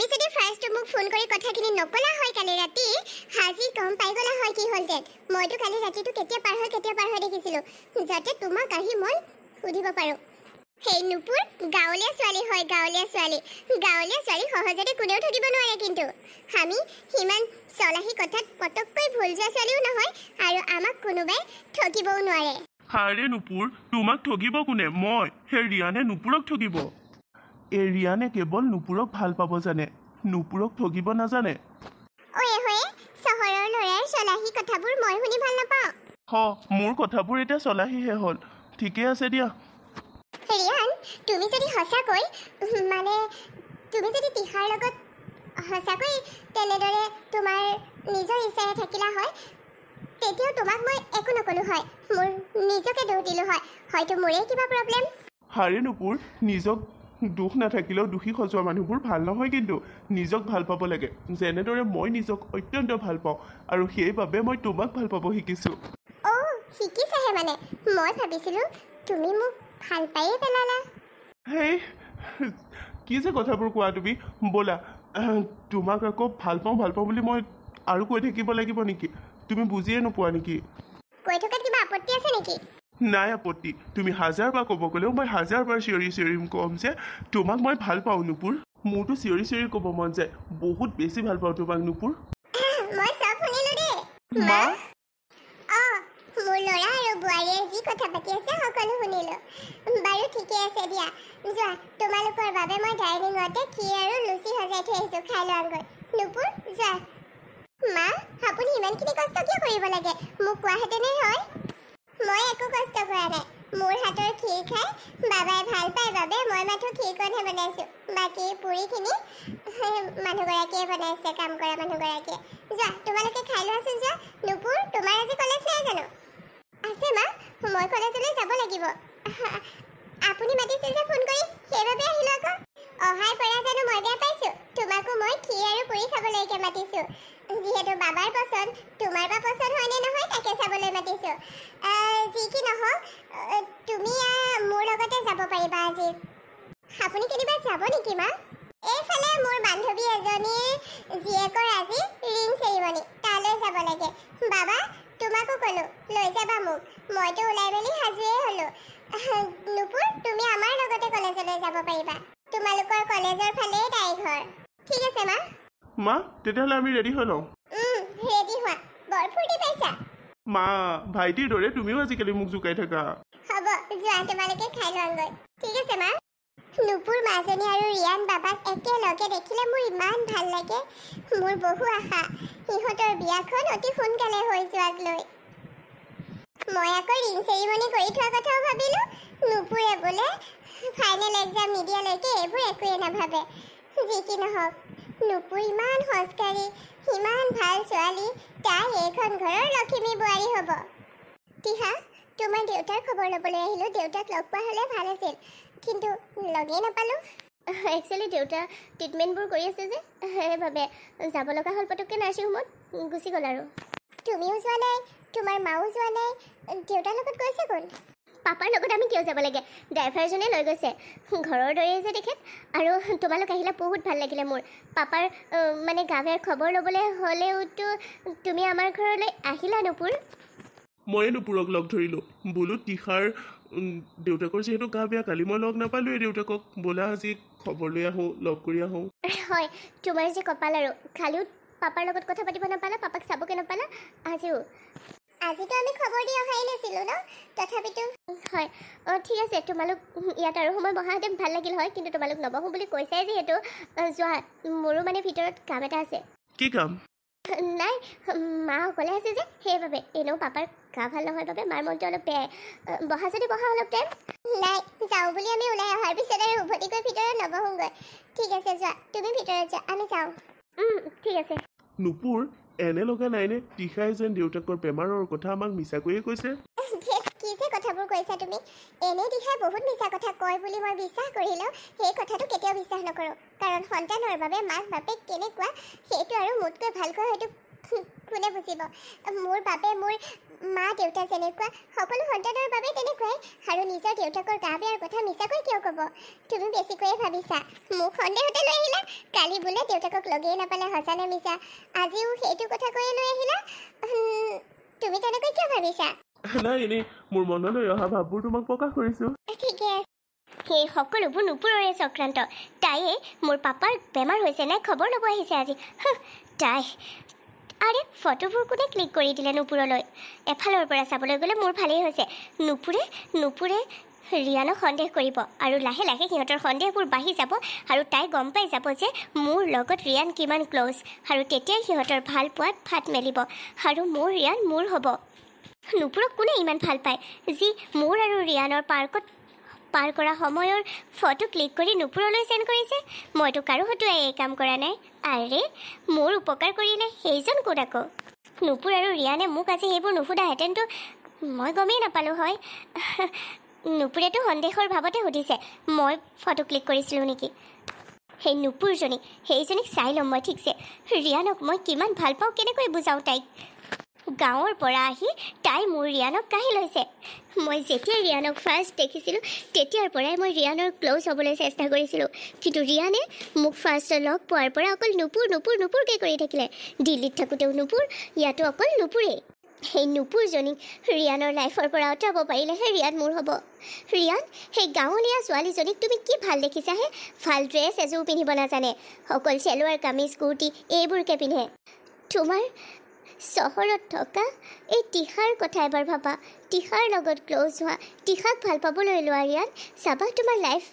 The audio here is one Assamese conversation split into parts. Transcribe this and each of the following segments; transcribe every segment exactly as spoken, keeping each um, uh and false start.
আমি যদি ফাৰ্স্ট মোক ফোন কৰি কথাখিনি নকলা হয় কালি ৰাতি হাজি কম পাই গলা হয় কি হলতে মইটো কালি ৰাতিটো কেতিয়া পাৰ হয় কেতিয়া পাৰ হয় দেখিছিলো যাতে তোমা কাহি মই সুধিব পাৰো হেই নুপুৰ গাঁৱলীয়া ছোৱালী হয় গাঁৱলীয়া ছোৱালী গাঁৱলীয়া ছোৱালী সহজতে কোনেও ঠদিব নোৱাৰে কিন্তু আমি হিমান চলাহি কথাত পটককৈ ভুল যোৱা ছোৱালীও নহয় আৰু আমাক কোনোবাই ঠকিবও নোৱাৰে হাৰে নুপুৰ তোমাক ঠকিব কোনে মই হে ৰিয়ানে নুপুৰক ঠকিব এ ৰিয়ানে কেৱল নুপুৰক ভাল পাব জানে নুপুৰক ঠকিব নাজানে ওয়ে হয় চহৰৰ লৰাৰ চলাহি কথাবোৰ মই শুনি ভাল নাপাও হ মোৰ কথাবোৰ এটা চলাহি হে হল ঠিকে আছে দিয়া ৰিয়ান তুমি যদি হসা কই মানে তুমি যদি তিহাৰ লগত হসা কই তেনেদৰে তোমাৰ নিজৰ ইচ্ছায়ে থাকিলা হয় তেতিয়াও তোমাক মই একো নকলো হয় মোৰ নিজকে দৌতিলো হয় হয়তো মোৰে কিবা প্ৰবলেম হাৰে নুপুৰ নিজক দুখ নাথাকিলেও দুখী সজোৱা মানুহবোৰ ভাল নহয় কিন্তু নিজক ভাল পাব লাগে যেনেদৰে মই নিজক অত্যন্ত ভাল পাওঁ আৰু সেইবাবে মই তোমাক ভাল পাব শিকিছোঁ অ শিকিছাহে মানে মই ভাবিছিলোঁ তুমি মোক ভাল পায়ে পেলালা হেই কি যে কথাবোৰ কোৱা তুমি বলা তোমাক আকৌ ভাল পাওঁ ভাল পাওঁ বুলি মই আৰু কৈ থাকিব লাগিব নেকি তুমি বুজিয়ে নোপোৱা নেকি কৈ থকাত কিবা আপত্তি আছে নেকি নাই আপত্তি তুমি হাজাৰবাৰ ক'ব গ'লেও মই হাজাৰবাৰ চিঞৰি চিঞৰি ক'ম যে তোমাক মই ভাল পাওঁ নুপুৰ মোৰতো চিঞৰি চিঞৰি ক'ব মন যায় বহুত বেছি ভাল পাওঁ তোমাক নুপুৰ মই চব শুনিলোঁ দেই মা অ মোৰ ল'ৰা আৰু বোৱাৰীয়ে যি কথা পাতি আছে সকলো শুনিলোঁ বাৰু ঠিকে আছে দিয়া যোৱা তোমালোকৰ বাবে মই ডাইনিঙতে কি আৰু লুচি সজাই থৈ আহিছোঁ খাই লোৱাগৈ নুপুৰ যোৱা মা আপুনি ইমানখিনি কষ্ট কিয় কৰিব লাগে মোক কোৱা হেতেনে হয় মই একো কষ্ট কৰা নাই মোৰ হাতৰ ক্ষীৰ খাই বাবাই ভাল পায় বাবে মই মাথো ক্ষীৰকণহে বনাইছোঁ বাকী পুৰিখিনি মানুহগৰাকীয়ে বনাইছে কাম কৰা মানুহগৰাকীয়ে যোৱা তোমালোকে খাই লোৱাচোন যোৱা নুপুৰ তোমাৰ আজি কলেজ নাই জানো আছে মা মই কলেজলৈ যাব লাগিব আপুনি মাতিছিল যে ফোন কৰি সেইবাবে আহিলোঁ আকৌ অহাৰ পৰা জানো মই বেয়া পাইছোঁ তোমাকো মই ক্ষীৰ আৰু পুৰি খাবলৈকে মাতিছোঁ যিহেতু বাবাৰ পচন্দ তোমাৰ বা পচন্দ হয়নে নহয় তাকে চাবলৈ মাতিছোঁ যি কি নহওক তুমি মোৰ লগতে যাব পাৰিবা আজি আপুনি কেতিয়াবা যাব নেকি মা এইফালে মোৰ বান্ধৱী এজনীৰ জীয়েকৰ আজি ৰিং চেৰিমনি তালৈ যাব লাগে বাবা তোমাকো ক'লোঁ লৈ যাবা মোক মইতো ওলাই মেলি সাজুৱে হ'লোঁ নুপুৰ তুমি আমাৰ লগতে কলেজলৈ যাব পাৰিবা তোমালোকৰ কলেজৰ ফালে তাই ঘৰ ঠিক আছে মা মা তেতিয়াহ'লে আমি ৰেডি হৈ লওঁ ৰেডি হোৱা বৰ ফূৰ্তি পাইছা মা ভাইটিৰ দৰে তুমিও আজিকালি মোক জোকাই থাকা হ'ব যোৱা তোমালোকে খাই লোৱাগৈ ঠিক আছে মা নুপুৰ মাজনী আৰু ৰিয়ান বাবাক একেলগে দেখিলে মোৰ ইমান ভাল লাগে মোৰ বহু আশা সিহঁতৰ বিয়াখন অতি সোনকালে হৈ যোৱাক লৈ মই আকৌ ৰিং চেৰিমনি কৰি থোৱাৰ কথাও ভাবিলোঁ নুপুৰে বোলে ফাইনেল এক্সাম নিদিয়ালৈকে এইবোৰ একোৱে নাভাবে যি কি নহওক নুপুৰ ইমান সস্কাৰী ইমান ভাল ছোৱালী তাই এইখন ঘৰৰ লখিমী বোৱাৰী হ'ব তিহা তোমাৰ দেউতাৰ খবৰ ল'বলৈ আহিলোঁ দেউতাক লগ পোৱা হ'লে ভাল আছিল কিন্তু লগেই নাপালোঁ একচুৱেলি দেউতা ট্ৰিটমেণ্টবোৰ কৰি আছে যে সেইবাবে যাব লগা হ'ল পটককৈ নাৰ্ছিং হোমত গুচি গ'ল আৰু তুমিও যোৱা নাই তোমাৰ মাও যোৱা নাই দেউতাৰ লগত গৈছে কোন পাপাৰ লগত আমি কিয় যাব লাগে ড্ৰাইভাৰজনে লৈ গৈছে ঘৰৰ দৰেই যে তেখেত আৰু তোমালোক আহিলে বহুত ভাল লাগিলে মোৰ পাপাৰ মানে গাঁৱৰ খবৰ ল'বলৈ হ'লেওতো তুমি আমাৰ ঘৰলৈ আহিলা নুপুৰ ময়ে নুপুৰক লগ ধৰিলোঁ বোলো তিহাৰ দেউতাকৰ যিহেতু গা বেয়া কালি মই লগ নাপালোঁৱে দেউতাকক বোলা আজি খবৰ লৈ আহোঁ লগ কৰি আহোঁ হয় তোমাৰ যে কপাল আৰু খালিও পাপাৰ লগত কথা পাতিব নাপালা পাপাক চাবকে নাপালা আজিও আজিতো আমি খবৰ দি অহাই নাছিলোঁ ন তথাপিতো হয় অঁ ঠিক আছে তোমালোক ইয়াত আৰু সময় বহাহেঁতেন ভাল লাগিল হয় কিন্তু তোমালোক নবহোঁ বুলি কৈছাই যিহেতু যোৱা মোৰো মানে ভিতৰত কাম এটা আছে কি কাম নাই মা অকলে আছে যে সেইবাবে এনেও পাপাৰ গা ভাল নহয় বাবে মাৰ মনটো অলপ বেয়াই বহা যদি বহা অলপ টাইম নাই যাওঁ বুলি আমি ওলাই অহাৰ পিছত আৰু উভতি গৈ ভিতৰত নবহোঁগৈ ঠিক আছে যোৱা তুমি ভিতৰত যোৱা আমি যাওঁ ঠিক আছে নুপুৰ এনে লগা নাইনে তিখাই যেন দেউতাকৰ বেমাৰৰ কথা আমাক মিছাকৈয়ে কৈছে কি যে কথাবোৰ কৈছা তুমি এনে তিখাই বহুত মিছা কথা কয় বুলি মই বিশ্বাস কৰিলোঁ সেই কথাটো কেতিয়াও বিশ্বাস নকৰোঁ কাৰণ সন্তানৰ বাবে মাক বাপেক কেনেকুৱা সেইটো আৰু মোতকৈ ভালকৈ হয়তো কোনে বুজিব মোৰ বাবে মোৰ মা দেউতা যেনেকুৱা সকলো হৰ্তাৰৰ বাবে তেনেকুৱাই আৰু নিজৰ দেউতাকৰ গাবেৰ কথা মিছাকৈ কিয় কব তুমি বেছিকৈ ভাবিছা মোক খন্দে হতে লৈ আহিলা কালি বুলে দেউতাকক লগেই নাপালে হজানে মিছা আজিও সেইটো কথা কৈ লৈ আহিলা তুমি তেনেকৈ কিয় ভাবিছা নাই এনে মোৰ মনলৈ অহা ভাববোৰ তোমাক প্ৰকাশ কৰিছো ঠিক আছে সেই সকলোবোৰ নুপুৰৰে চক্ৰান্ত তাইয়ে মোৰ পাপাৰ বেমাৰ হৈছে নাই খবৰ লব আহিছে আজি তাই আৰে ফটোবোৰ কোনে ক্লিক কৰি দিলে নুপুৰলৈ এফালৰ পৰা চাবলৈ গলে মোৰ ভালেই হৈছে নুপুৰে নুপুৰে ৰিয়ানো সন্দেহ কৰিব আৰু লাহে লাহে সিহঁতৰ সন্দেহবোৰ বাঢ়ি যাব আৰু তাই গম পাই যাব যে মোৰ লগত ৰিয়ান কিমান ক্লোজ আৰু তেতিয়াই সিহঁতৰ ভাল পোৱাত ফাট মেলিব আৰু মোৰ ৰিয়ান মোৰ হ'ব নুপুৰক কোনে ইমান ভাল পায় যি মোৰ আৰু ৰিয়ানৰ পাৰ্কত পাৰ কৰা সময়ৰ ফটো ক্লিক কৰি নুপুৰলৈ সেন্ড কৰিছে মইতো কাৰো হতুৱাই এই কাম কৰা নাই আৰে মোৰ উপকাৰ কৰিলে সেইজন কোডাকো নুপুৰ আৰু ৰিয়ানে মোক আজি এইবোৰ নুফুদা হেতেনটো মই গমেই নাপালো হয় নুপুৰেটো সন্দেহৰ ভাবতে সুধিছে মই ফটো ক্লিক কৰিছিলো নেকি সেই নুপুৰজনী সেইজনীক চাই লম মই ঠিকছে ৰিয়ানক মই কিমান ভাল পাওঁ কেনেকৈ বুজাও তাইক গাঁৱৰ পৰা আহি তাই মোৰ ৰিয়ানক কাহি লৈছে মই যেতিয়া ৰিয়ানক ফাৰ্ষ্ট দেখিছিলোঁ তেতিয়াৰ পৰাই মই ৰিয়ানৰ ক্লোজ হ'বলৈ চেষ্টা কৰিছিলোঁ কিন্তু ৰিয়ানে মোক ফাৰ্ষ্ট লগ পোৱাৰ পৰা অকল নুপুৰ নুপুৰ নুপুৰকে কৰি থাকিলে দিল্লীত থাকোঁতেও নুপুৰ ইয়াতো অকল নুপুৰেই সেই নুপুৰজনীক ৰিয়ানৰ লাইফৰ পৰা আঁতৰাব পাৰিলেহে ৰিয়ান মোৰ হ'ব ৰিয়ান সেই গাঁৱলীয়া ছোৱালীজনীক তুমি কি ভাল দেখিছাহে ভাল ড্ৰেছ এযোৰ পিন্ধিব নাজানে অকল চেলোৱাৰ কামিজ কুৰ্তি এইবোৰকে পিন্ধে তোমাৰ চহৰত থকা এই টিহাৰ কথা এবাৰ ভাবা টিহাৰ লগত ক্লোজ হোৱা টিহাক ভাল পাবলৈ লোৱা ৰিয়ান চাবা তোমাৰ লাইফ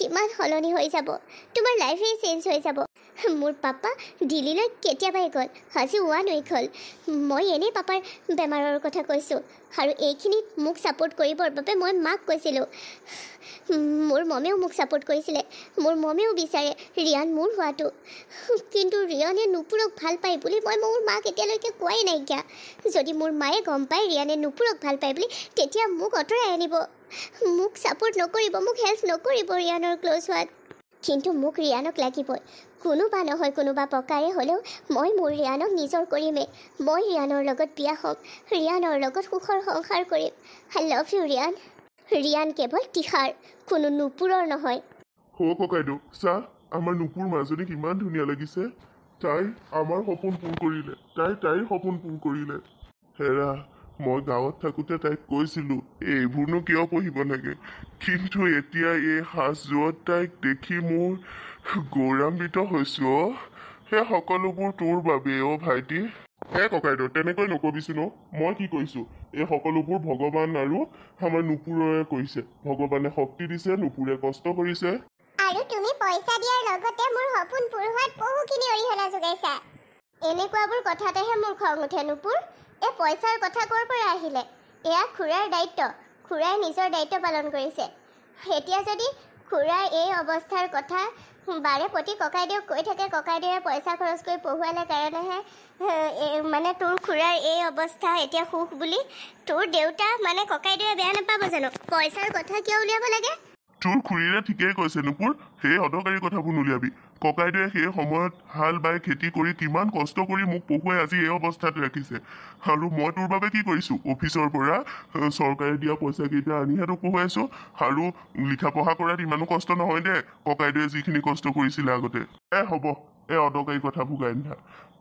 কিমান সলনি হৈ যাব তোমাৰ লাইফেই চেঞ্জ হৈ যাব মোৰ পাপা দিল্লীলৈ কেতিয়াবাই গ'ল আজি ওৱান উইক হ'ল মই এনেই পাপাৰ বেমাৰৰ কথা কৈছোঁ আৰু এইখিনিত মোক ছাপোৰ্ট কৰিবৰ বাবে মই মাক কৈছিলোঁ মোৰ মমেও মোক ছাপোৰ্ট কৰিছিলে মোৰ মমেও বিচাৰে ৰিয়ান মোৰ হোৱাটো কিন্তু ৰিয়ানে নুপুৰক ভাল পায় বুলি মই মোৰ মাক এতিয়ালৈকে কোৱাই নাইকিয়া যদি মোৰ মায়ে গম পায় ৰিয়ানে নুপুৰক ভাল পায় বুলি তেতিয়া মোক আঁতৰাই আনিব মোক ছাপোৰ্ট নকৰিব মোক হেল্প নকৰিব ৰিয়ানৰ ক্ল'জ হোৱাত কিন্তু মোক ৰিয়ানক লাগিবই কোনোবা নহয় কোনোবা প্ৰকাৰে হ'লেও মই মোৰ ৰিয়ানক নিজৰ কৰিমে মই ৰিয়ানৰ লগত বিয়া হ'ম ৰিয়ানৰ লগত সুখৰ সংসাৰ কৰিম I love you Riyan Riyan কেৱল টিহাৰ কোনো নুপুৰৰ নহয় হো ককাইদো চা আমাৰ নুপুৰ মাজনী কিমান ধুনীয়া লাগিছে তাই আমাৰ সপোন পূৰ কৰিলে তাই তাইৰ সপোন পূৰ কৰিলে হেৰা মই গাঁৱত থাকোঁতে তাইক কৈছিলোঁ এইবোৰনো কিয় পঢ়িব লাগে কিন্তু এতিয়া এই সাজযোৰত তাইক দেখি মোৰ গৌৰৱান্বিত হৈছোঁ সেই সকলোবোৰ তোৰ বাবে অ ভাইটি এ ককাইদেউ তেনেকৈ নকবিচোন মই কি কৈছোঁ এই সকলোবোৰ ভগৱান আৰু আমাৰ নুপুৰৰে কৈছে ভগৱানে শক্তি দিছে নুপুৰে কষ্ট কৰিছে আৰু তুমি পইচা দিয়াৰ লগতে মোৰ সপোন পূৰ হোৱাত বহুখিনি অৰিহণা যোগাইছা এনেকুৱাবোৰ কথাতেহে মোৰ খং উঠে নুপুৰ এই পইচাৰ কথা কৰ পৰা আহিলে এয়া খুৰাৰ দায়িত্ব খুৰাই নিজৰ দায়িত্ব পালন কৰিছে এতিয়া যদি খুৰাৰ এই অৱস্থাৰ কথা বাৰে প্ৰতি ককাইদেউক কৈ থাকে ককাইদেৱে পইচা খৰচ কৰি পঢ়ুৱালে কাৰণেহে মানে তোৰ খুৰাৰ এই অৱস্থা এতিয়া সুখ বুলি তোৰ দেউতা মানে ককাইদেৱে বেয়া নাপাব জানো পইচাৰ কথা কিয় উলিয়াব লাগে তোৰ খুৰীৰে ঠিকেই কৈছে নুপুৰ সেই অদৰকাৰী কথাবোৰ নুলিয়াবি ককাইদেৱে সেই সময়ত হাল বাই খেতি কৰি কিমান কষ্ট কৰি মোক পঢ়ুৱাই আজি এই অৱস্থাত ৰাখিছে আৰু মই তোৰ বাবে কি কৰিছোঁ অফিচৰ পৰা চৰকাৰে দিয়া পইচাকেইটা আনিহে তোক পঢ়ুৱাইছোঁ আৰু লিখা পঢ়া কৰাত ইমানো কষ্ট নহয় দে ককাইদেৱে যিখিনি কষ্ট কৰিছিলে আগতে এ হ'ব এই অদৰকাৰী কথাবোৰ গাই নিধা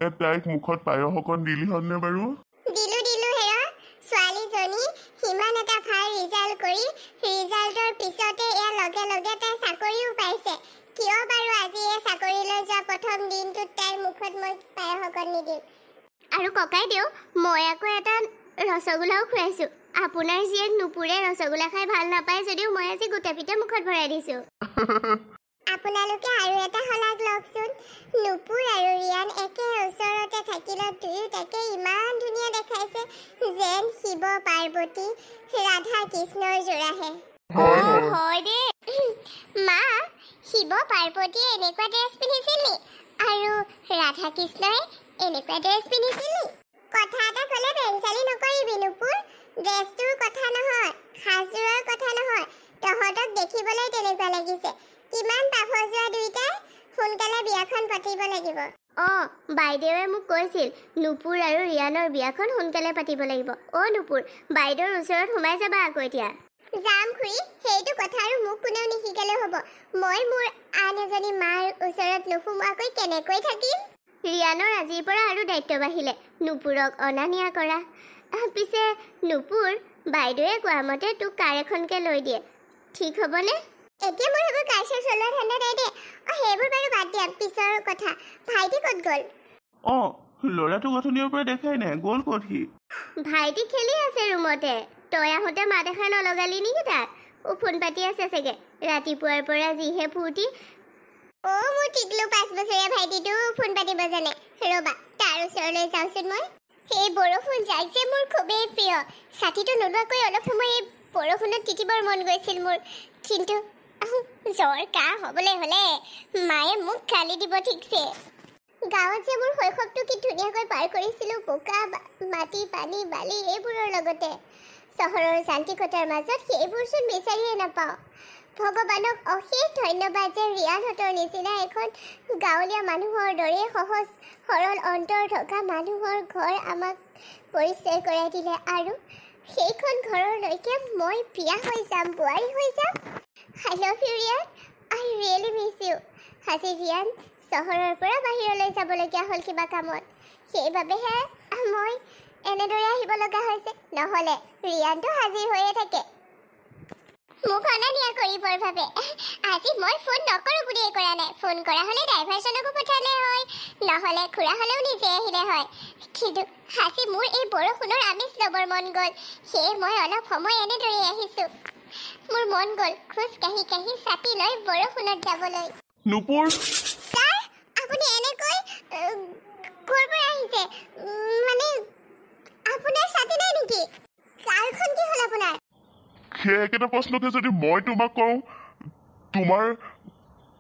এ তাইক মুখত পায়স অকণ দিলিহঁতনে বাৰু আৰু ককাইদেউ মই আকৌ এটা ৰসগোল্লাও খুৱাইছোঁ আপোনাৰ জীয়েক নুপুৰে ৰসগোল্লা খাই ভাল নাপায় যদিও মই আজি গোটা পিঠা মুখত ভৰাই দিছোঁ আপোনালোকে আৰু এটা হলাগ লওকচোন নুপুৰ আৰু ৰিয়ান একে ওচৰতে থাকিলে দুয়োটাকে ইমান ধুনীয়া দেখাইছে যেন শিৱ পাৰ্বতী ৰাধা কৃষ্ণৰ জোৰাহে হয় দে মা শিৱ পাৰ্বতীয়ে এনেকুৱা ড্ৰেছ পিন্ধিছিল নি আৰু ৰাধা কৃষ্ণই এনেকুৱা ড্ৰেছ পিন্ধিছিল নি কথা এটা ক'লে বেঞ্চালি নকৰিবি নুপুৰ ড্ৰেছটোৰ কথা নহয় সাজযোৰৰ কথা নহয় তহঁতক দেখিবলৈ তেনেকুৱা লাগিছে কিমান পাফজোৱা দুইটাই সোনকালে বিয়াখন পাতিব লাগিব। অ বাইদেৱে মোক কৈছিল নুপুৰ আৰু ৰিয়ানৰ বিয়াখন সোনকালে পাতিব লাগিব। অ নুপুৰ, বাইদেউৰ ওচৰত সোমাই যাবা আকৌ এতিয়া। যাম খুৰী, সেইটো কথা আৰু মোক কোনেও নিশিকালে হ'ব। মই মোৰ আন এজনী মাৰ ওচৰত নোসোমোৱাকৈ কেনেকৈ থাকিম? ৰিয়ানৰ আজিৰ পৰা আৰু দায়িত্ব বাঢ়িলে নুপুৰক অনা নিয়া কৰা। পিছে নুপুৰ, বাইদেৱে কোৱা মতে তোক কাৰ এখনকে লৈ দিয়ে, ঠিক হ'বনে? এতিয়া মোৰ সেইবোৰ কাৰ চাৰ চলোৱাৰ ঠাণ্ডা নাই দে। অ সেইবোৰ বাৰু বাদ দিয়া, পিছৰ কথা। ভাইটি ক'ত গ'ল? অ ল'ৰাটো গধূলিৰ পৰা দেখাই নাই, গ'ল ক'ত সি? ভাইটি খেলি আছে ৰুমতে। তই আহোঁতে মা দেখা নলগালি নেকি তাক? ফোন পাতি আছে চাগে, ৰাতিপুৱাৰ পৰা যিহে ফূৰ্তি। অ মোৰ টিকলু পাঁচ বছৰীয়া ভাইটিটো ফোন পাতিব জানে। ৰ'বা তাৰ ওচৰলৈ যাওঁচোন মই। এই বৰষুণ যাক যে মোৰ খুবেই প্ৰিয়, ছাতিটো নোলোৱাকৈ অলপ সময় এই বৰষুণত তিতিবৰ মন গৈছিল মোৰ। কিন্তু জ্বৰ কাহ হ'বলৈ হ'লে মায়ে মোক গালি দিব ঠিকছে। গাঁৱত যে মোৰ শৈশৱটো কি ধুনীয়াকৈ পাৰ কৰিছিলোঁ, বোকা মাটি পানী বালি এইবোৰৰ লগতে। চহৰৰ যান্ত্ৰিকতাৰ মাজত সেইবোৰচোন বিচাৰিয়ে নাপাওঁ। ভগৱানক অশেষ ধন্যবাদ যে ৰিয়ানহঁতৰ নিচিনা এখন গাঁৱলীয়া মানুহৰ দৰে সহজ সৰল অন্তৰ থকা মানুহৰ ঘৰ আমাক পৰিচয় কৰাই দিলে। আৰু সেইখন ঘৰলৈকে মই বিয়া হৈ যাম, বোৱাৰী হৈ যাম। I love you Riyan, I really miss you. আজি ৰিয়ান চহৰৰ পৰা বাহিৰলৈ যাবলগীয়া হ'ল কিবা কামত, সেইবাবেহে মই এনেদৰে আহিব লগা হৈছে। নহ'লে ৰিয়ানটো হাজিৰ হৈয়ে থাকে মোক অনা নিয়া কৰিবৰ বাবে। আজি মই ফোন নকৰোঁ বুলিয়ে কৰা নাই, ফোন কৰা হ'লে ড্ৰাইভাৰজনকো পঠালে হয়, নহ'লে খুৰা হ'লেও নিজে আহিলে হয়। কিন্তু আজি মোৰ এই বৰষুণৰ আমেজ ল'বৰ মন গ'ল, সেয়ে মই অলপ সময় এনেদৰে আহিছোঁ। মোৰ মন গ'ল খোজ কাঢ়ি কাঢ়ি চাপি লৈ বৰষুণত যাবলৈ। নুপুৰ ছাৰ, আপুনি এনেকৈ ক'ৰ পৰা আহিছে? মানে আপোনাৰ ছাতি নাই নেকি? কাৰখন কি হ'ল আপোনাৰ? সেই একেটা প্ৰশ্নকে যদি মই তোমাক কওঁ, তোমাৰ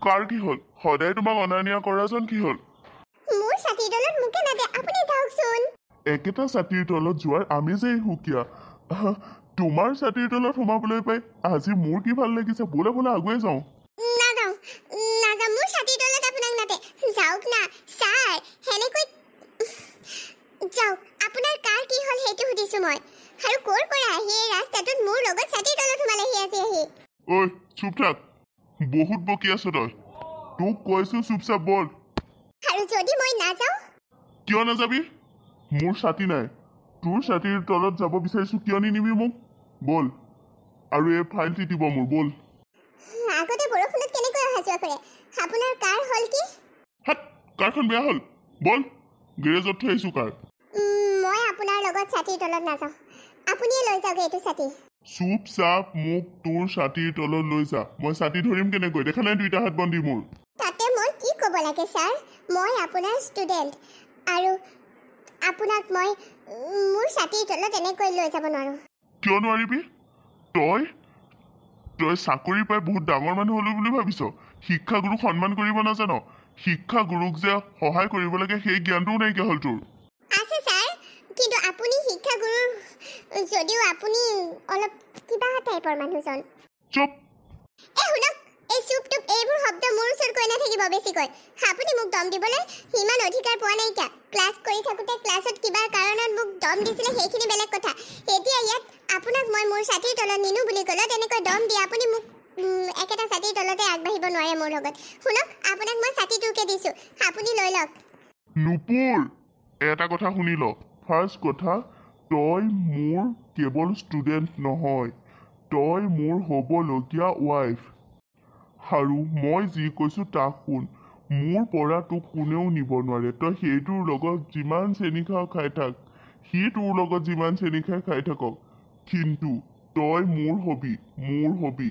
কাৰ কি হ'ল? সদায় তোমাক অনা নিয়া কৰাজন কি হ'ল? মোৰ ছাতিৰ তলত মোকে নাদে, আপুনি যাওকচোন। একেটা ছাতিৰ তলত যোৱাৰ আমেজেই সুকীয়া। তোমাৰ ছাতিৰ তলত সোমাবলৈ পাই আজি মোৰ কি ভাল লাগিছে। বোলে বোলে আগুৱাই যাওঁ। নাযাওঁ নাযাওঁ, মোৰ ছাতিৰ তলত আপোনাক নাদে, যাওক না ছাৰ। হেনেকৈ যাওক, আপোনাৰ কাৰ কি হ'ল সেইটো সুধিছোঁ মই। আৰু ক'ৰ পৰা আহি এই ৰাস্তাটোত মোৰ লগত ছাতিৰ তলত সোমালেহি আজি আহি? ঐ চুপ থাক, বহুত বকি আছ তই। তোক কৈছোঁ চুপচাপ বল। আৰু যদি মই নাযাওঁ? কিয় নাযাবি? মোৰ ছাতি নাই, তোৰ ছাতিৰ তলত যাব বিচাৰিছোঁ, কিয় নিনিবি মোক বল। আৰু এই ফাইল তিতিব মোৰ, বল। আগতে বৰষুণত কেনেকৈ অহা যোৱা কৰে? আপোনাৰ কাৰ হ'ল কি? হাত, কাৰখন বেয়া হ'ল, বল। গেৰেজত থৈ আহিছোঁ কাৰ। মই আপোনাৰ লগত ছাতিৰ তলত নাযাওঁ, আপুনিয়ে লৈ যাওক এইটো ছাতি। চুপচাপ মোক তোৰ ছাতিৰ তলত লৈ যা। মই ছাতি ধৰিম কেনেকৈ? দেখা নাই দুইটা হাত বন্ধি মোৰ। তাতে মই কি ক'ব লাগে ছাৰ? মই আপোনাৰ ষ্টুডেণ্ট আৰু আপোনাক মই মোৰ ছাতিৰ তলত এনেকৈ লৈ যাব নোৱাৰোঁ। কিয় নোৱাৰিবি? তই তই চাকৰি পাই বহুত ডাঙৰ মানুহ হ'লো বুলি ভাবিছ। শিক্ষাগুৰুক সন্মান কৰিব নাজান। শিক্ষাগুৰুক যে সহায় কৰিব লাগে সেই জ্ঞানটোও নাইকিয়া হ'ল তোৰ। আছে ছাৰ, কিন্তু আপুনি শিক্ষাগুৰুৰ যদিও আপুনি অলপ কিবা টাইপৰ মানুহজন। চুপ। এ শুনক, এই চুপটোক এইবোৰ শব্দ মোৰ ওচৰত কৈ নাথাকিব বেছিকৈ। আপুনি মোক দম দিবলৈ ইমান অধিকাৰ পোৱা নাইকিয়া। ক্লাছ কৰি থাকোঁতে ক্লাছত কিবা কাৰণত মোক দম দিছিলে, সেইখিনি বেলেগ কথা। এতিয়া ইয়াত আপোনাক মই মোৰ ছাতিৰ তলত নিনো বুলি ক'লে তেনেকৈ দম দিয়ে আপুনি মোক একেটা ছাতিৰ তলতে আগবাঢ়িব নোৱাৰে মোৰ লগত। শুনক, আপোনাক মই ছাতিটোকে দিছোঁ, আপুনি লৈ লওক। নুপুৰ, এটা কথা শুনি ল। ফাৰ্ষ্ট কথা, তই মোৰ কেৱল ষ্টুডেণ্ট নহয়, তই মোৰ হ'বলগীয়া ৱাইফ। আৰু মই যি কৈছোঁ তাক শুন। মোৰ পৰা তোক কোনেও নিব নোৱাৰে। তই সেইটোৰ লগত যিমান চেনি খাৱ খাই থাক, সি তোৰ লগত যিমান চেনি খাই খাই থাকক, কিন্তু তই মোৰ হবি, মোৰ হবি।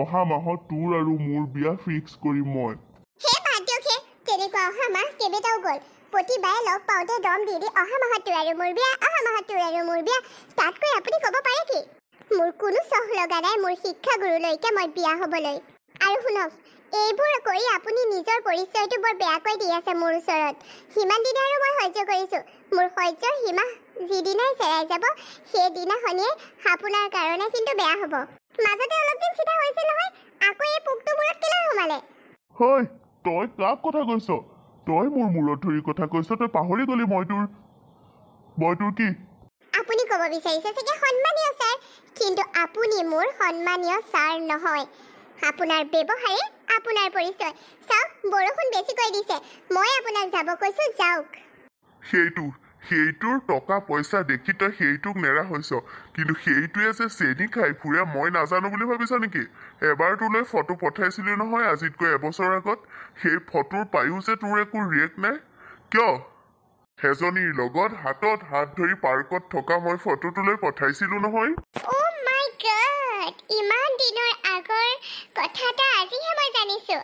অহা মাহত তোৰ আৰু মোৰ বিয়া ফিক্স কৰিম মই। হে ভাইটি, হে তেনেকুৱা অহা মাহ কেবেটাও গ'ল। প্ৰতিবাৰে লগ পাওঁতে দম দি দি অহা মাহত তোৰ আৰু মোৰ বিয়া, অহা মাহত তোৰ আৰু মোৰ বিয়া। তাতকৈ আপুনি ক'ব পাৰে কি? মোৰ কোনো চখ লগা নাই মোৰ শিক্ষাগুৰুলৈকে মই বিয়া হ'বলৈ। আৰু শুনক, এইবোৰ কৰি আপুনি নিজৰ পৰিচয়টো বৰ বেয়াকৈ দি আছে মোৰ ওচৰত। সিমান দিনে আৰু মই সহ্য কৰিছোঁ। মোৰ সহ্যৰ সীমা যিদিনাই চেৰাই যাব সেইদিনাখনিয়ে আপোনাৰ কাৰণে কিন্তু বেয়া হ'ব। মাজতে অলপ দিন চিধা হৈছিল নহয়, আকৌ এই পোকটো মূৰত কেলা সোমালে। হয়, তই কাক কথা কৈছ? তই মোৰ মূৰত ধৰি কথা কৈছ, তই পাহৰি গলি মই তোৰ মই তোৰ কি আপুনি ক'ব বিচাৰিছে যে সন্মানীয় স্যাৰ, কিন্তু আপুনি মোৰ সন্মানীয় স্যাৰ নহয়। আপোনাৰ ব্যৱহাৰে আপোনাৰ পৰিচয়। চাওক, বৰষুণ বেছিকৈ দিছে, মই আপোনাক যাব কৈছো, যাওক। সেইটো সেইটোৰ টকা পইচা দেখি তই সেইটোক নেৰা হৈছ, কিন্তু সেইটোৱে যে চেনি খাই ফুৰে মই নাজানো বুলি ভাবিছা নেকি? এবাৰ তোলৈ ফটো পঠাইছিলোঁ নহয় আজিতকৈ এবছৰ আগত, সেই ফটোৰ পায়ো যে তোৰ একো ৰিয়েক্ট নাই কিয়? এজনীৰ লগত হাতত হাত ধৰি পাৰ্কত থকা মই ফটো তোলৈ পঠাইছিলোঁ নহয়। ইমান দিনৰ আগৰ কথা এটা আজিহে মই জানিছো।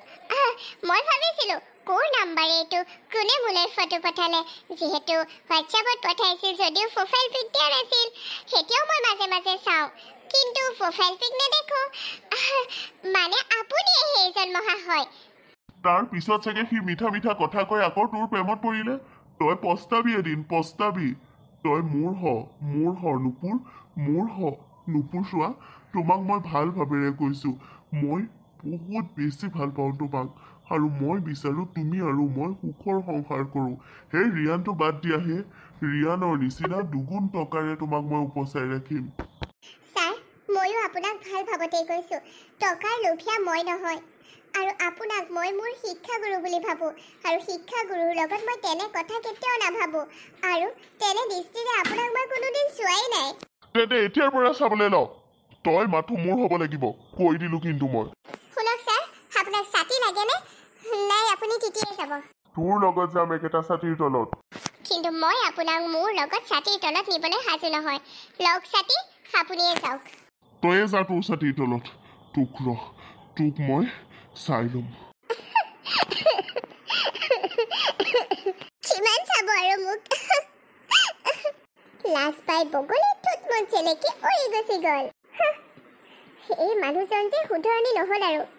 মই ভাবিছিলো কোৰ নাম্বাৰ এইটো, কোনে মোলৈ ফটো পঠালে। যিহেতু হোৱাটছএপত পঠাইছিল যদিও প্ৰফাইল পিক দিয়া নাছিল, সেতিয়াও মই মাজে মাজে চাওঁ, কিন্তু প্ৰফাইল পিক নেদেখো। মানে আপুনি সেইজন মহাশয়। তাৰ পিছত চাগে সি মিঠা মিঠা কথা কৈ আকৌ তোৰ প্ৰেমত পৰিলে। তই পস্তাবি এদিন, পস্তাবি। তই মোৰ হ, মোৰ হ নুপুৰ, মোৰ হ নুপুৰ। চোৱা, তোমাক মই ভাল ভাবেৰে কৈছোঁ, মই বহুত বেছি ভাল পাওঁ তোমাক, আৰু মই বিচাৰোঁ তুমি আৰু মই সুখৰ সংসাৰ কৰোঁ। সেই ৰিয়ানটো বাদ দিয়া, হে ৰিয়ানৰ নিচিনা দুগুণ টকাৰে তোমাক মই উপচাই ৰাখিম। ছাৰ, ময়ো আপোনাক ভাল ভাবতেই কৈছোঁ, টকাৰ লোভীয়া মই নহয়, আৰু আপোনাক মই মোৰ শিক্ষাগুৰু বুলি ভাবোঁ, আৰু শিক্ষাগুৰুৰ লগত মই তেনে কথা কেতিয়াও নাভাবোঁ, আৰু তেনে দৃষ্টিৰে আপোনাক মই কোনোদিন চোৱাই নাই। তেন্তে এতিয়াৰ পৰা চাবলৈ লওক, তই মাথো মোৰ হ'ব লাগিব, কৈ দিলোঁ কিন্তু মই। শুনক ছাৰ, আপোনাক ছাতি লাগেনে? নাই, আপুনি তেতিয়াই যাব। তোৰ লগত যাম একেটা ছাতিৰ তলত। কিন্তু মই আপোনাক মোৰ লগত ছাতিৰ তলত নিবলৈ সাজু নহয়। লওক ছাতি, আপুনিয়ে যাওক। তয়ে যা তোৰ ছাতিৰ তলত, তোক ৰহ, তোক মই চাই ল'ম। কিমান চাব আৰু মোক? লাজ পাই বগলে ঠোঁট মন চেলেকি উৰি গুচি গ'ল। এই মানুহজন যে শুধৰণি নহ'ল আৰু।